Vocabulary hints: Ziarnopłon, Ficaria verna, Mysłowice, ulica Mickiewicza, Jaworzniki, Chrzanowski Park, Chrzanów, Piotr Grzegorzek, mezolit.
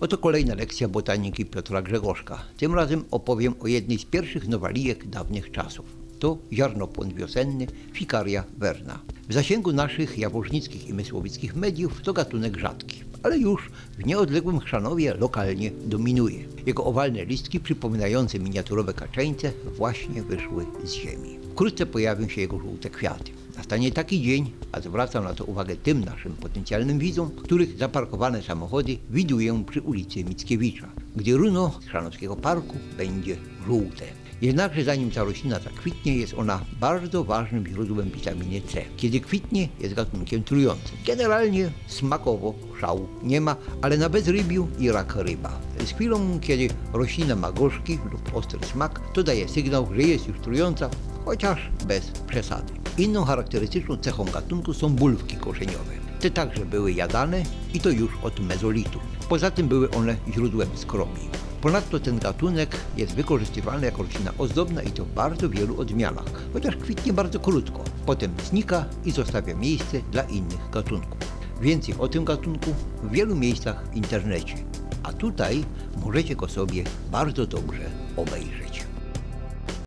Oto kolejna lekcja botaniki Piotra Grzegorzka. Tym razem opowiem o jednej z pierwszych nowalijek dawnych czasów. To ziarnopłon wiosenny Ficaria verna. W zasięgu naszych jaworznickich i mysłowickich mediów to gatunek rzadki, ale już w nieodległym Chrzanowie lokalnie dominuje. Jego owalne listki przypominające miniaturowe kaczeńce właśnie wyszły z ziemi. Wkrótce pojawią się jego żółte kwiaty. Nastanie taki dzień, a zwracam na to uwagę tym naszym potencjalnym widzom, których zaparkowane samochody widuję przy ulicy Mickiewicza, gdzie runo Chrzanowskiego Parku będzie żółte. Jednakże zanim ta roślina zakwitnie, jest ona bardzo ważnym źródłem witaminy C. Kiedy kwitnie, jest gatunkiem trującym. Generalnie smakowo szału nie ma, ale na bezrybiu i rak ryba. Z chwilą, kiedy roślina ma gorzki lub ostry smak, to daje sygnał, że jest już trująca, chociaż bez przesady. Inną charakterystyczną cechą gatunku są bulwki korzeniowe. Te także były jadane i to już od mezolitu. Poza tym były one źródłem skrobi. Ponadto ten gatunek jest wykorzystywany jako roślina ozdobna i to w bardzo wielu odmianach, chociaż kwitnie bardzo krótko. Potem znika i zostawia miejsce dla innych gatunków. Więcej o tym gatunku w wielu miejscach w internecie, a tutaj możecie go sobie bardzo dobrze obejrzeć.